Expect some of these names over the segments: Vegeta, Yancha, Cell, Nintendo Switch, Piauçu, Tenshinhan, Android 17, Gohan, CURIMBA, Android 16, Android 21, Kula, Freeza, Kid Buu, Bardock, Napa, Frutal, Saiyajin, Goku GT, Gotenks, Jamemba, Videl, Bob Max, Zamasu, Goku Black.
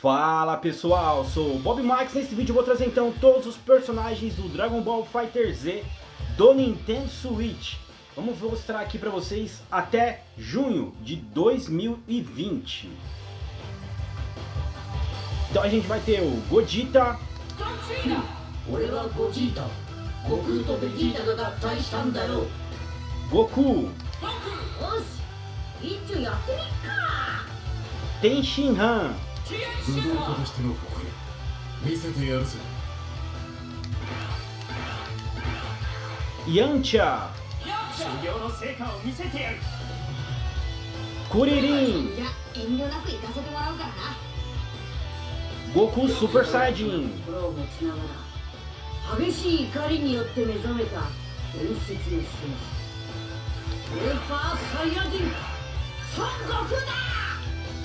Fala pessoal, sou o Bob Max. Nesse vídeo eu vou trazer então todos os personagens do Dragon Ball Fighter Z do Nintendo Switch. Vamos mostrar aqui pra vocês até junho de 2020. Então a gente vai ter o Gogeta, Goku, Tenshinhan, Yancha, Kuririn, Goku Super Saiyajin,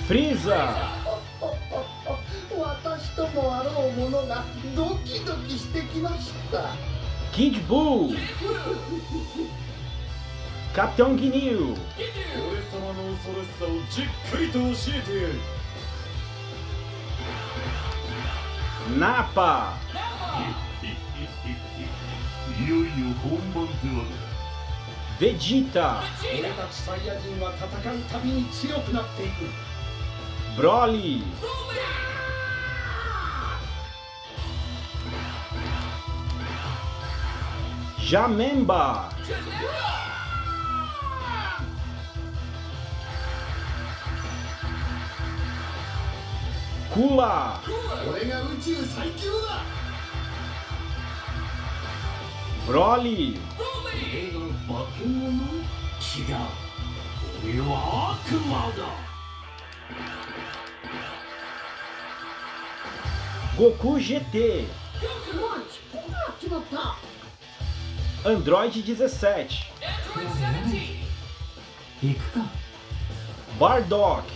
Freeza, Kid Buu, Capitão Ginyu, Napa, Vegeta, Broly, Jamemba, Kula, Broly, Goku GT, Android 17, Bardock,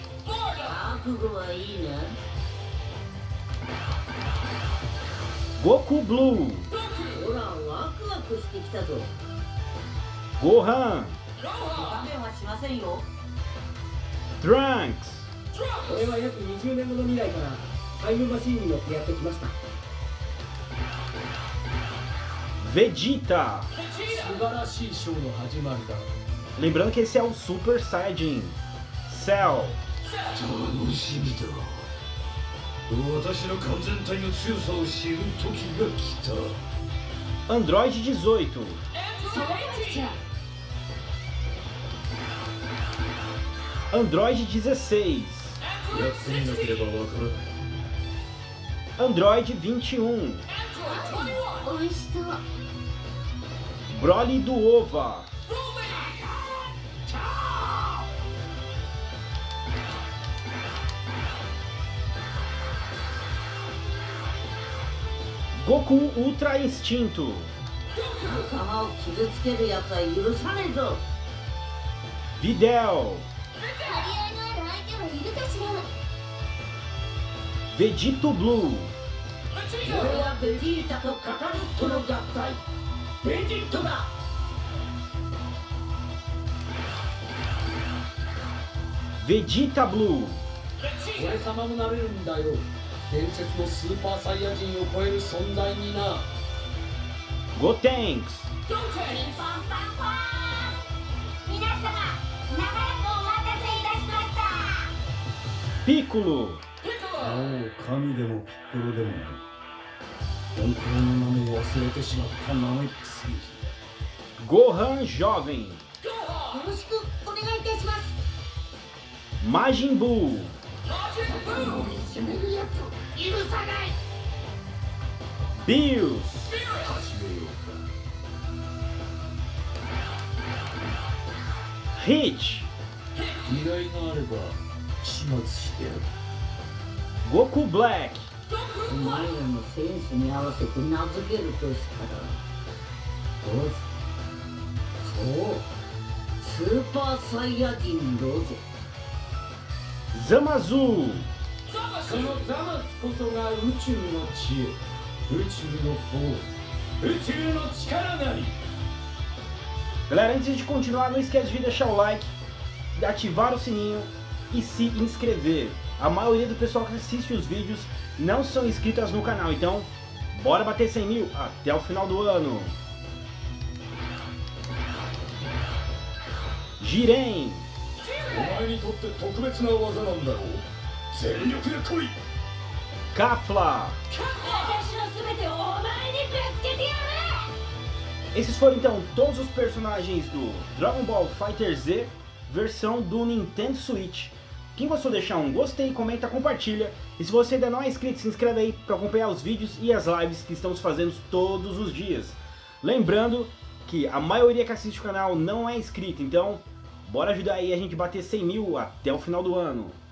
Goku Blue, Gohan, Trunks, Vegeta. Lembrando que esse é o Super Saiyajin. Cell, Android 18, Android 16, Android 21, Broly do Ova, Goku Ultra Instinto, Videl, Vegetto Blue, Vegeta Blue, Gotenks, Piccolo, Gohan Jovem, Majin Buu, Bills, Hitch, Goku Black, Zamasu, galera, antes de continuar, não esquece de deixar o like, ativar o sininho e se inscrever. a maioria do pessoal que assiste os vídeos não são inscritas no canal, então bora bater 100 mil até o final do ano. Jiren! Capla! Esses foram então todos os personagens do Dragon Ball Fighter Z, versão do Nintendo Switch. Quem gostou, deixar um gostei, comenta, compartilha. E se você ainda não é inscrito, se inscreve aí para acompanhar os vídeos e as lives que estamos fazendo todos os dias. Lembrando que a maioria que assiste o canal não é inscrita, então bora ajudar aí a gente bater 100 mil até o final do ano.